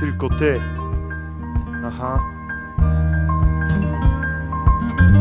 tylko ty. Aha.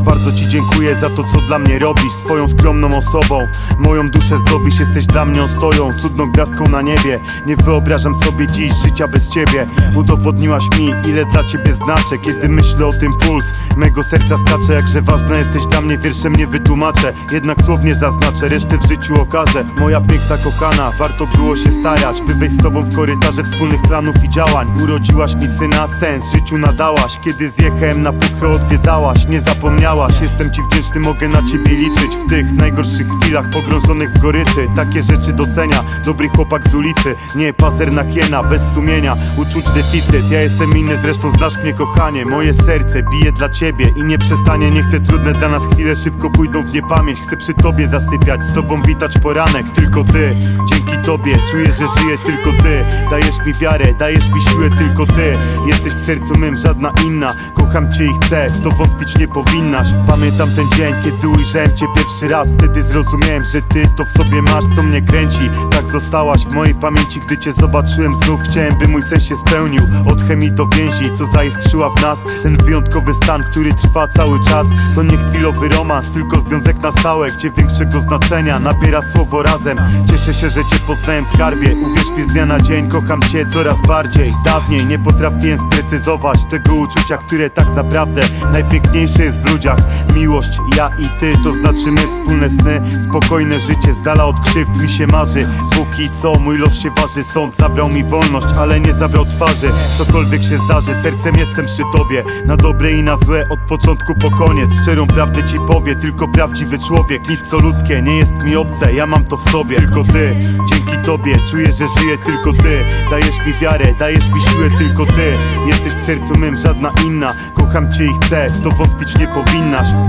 Bardzo ci dziękuję za to, co dla mnie robisz. Swoją skromną osobą moją duszę zdobisz, jesteś dla mnie ostoją, cudną gwiazdką na niebie. Nie wyobrażam sobie dziś życia bez ciebie. Udowodniłaś mi, ile dla ciebie znaczę. Kiedy myślę o tym, puls mego serca skacze. Jakże ważna jesteś dla mnie, wierszem nie wytłumaczę, jednak słownie zaznaczę, resztę w życiu okażę. Moja piękna kochana, warto było się starać, by wejść z tobą w korytarze wspólnych planów i działań. Urodziłaś mi syna, sens życiu nadałaś. Kiedy zjechałem na Puchę odwiedzałaś, nie zapomniałaś. Jestem ci wdzięczny, mogę na ciebie liczyć w tych najgorszych chwilach pogrążonych w goryczy. Takie rzeczy docenia dobry chłopak z ulicy, nie pazerna hiena, bez sumienia, uczuć deficyt. Ja jestem inny, zresztą znasz mnie, kochanie. Moje serce bije dla ciebie i nie przestanie. Niech te trudne dla nas chwile szybko pójdą w niepamięć. Chcę przy tobie zasypiać, z tobą witać poranek. Tylko ty, dzięki tobie czuję, że żyję. Tylko ty, dajesz mi wiarę, dajesz mi siłę. Tylko ty, jesteś w sercu mym, żadna inna. Kocham cię i chcę, w to wątpić nie powinnaś. Pamiętam ten dzień, kiedy ujrzałem cię pierwszy raz. Wtedy zrozumiałem, że ty to w sobie masz, co mnie kręci. Tak zostałaś w mojej pamięci, gdy cię zobaczyłem znów. Chciałem, by mój sen się spełnił, od chemii do więzi, co zaiskrzyła w nas. Ten wyjątkowy stan, który trwa cały czas. To nie chwilowy romans, tylko związek na stałe, gdzie większego znaczenia nabiera słowo razem. Cieszę się, że cię poznałem, skarbie. Uwierz mi, z dnia na dzień kocham cię coraz bardziej. Dawniej nie potrafiłem sprecyzować tego uczucia, które tak naprawdę najpiękniejsze jest w ludziach. Miłość, ja i ty, to znaczy my, wspólne sny, spokojne życie, z dala od krzywd mi się marzy. Póki co mój los się waży, sąd zabrał mi wolność, ale nie zabrał twarzy. Cokolwiek się zdarzy, sercem jestem przy tobie, na dobre i na złe, od początku po koniec. Szczerą prawdę ci powie tylko prawdziwy człowiek. Nic co ludzkie nie jest mi obce, ja mam to w sobie. Tylko ty, dzięki tobie czuję, że żyję. Tylko ty, dajesz mi wiarę, dajesz mi siłę. Tylko ty, jesteś w sercu mym, żadna inna. Kocham cię i chcę, w to wątpić nie powinnaś.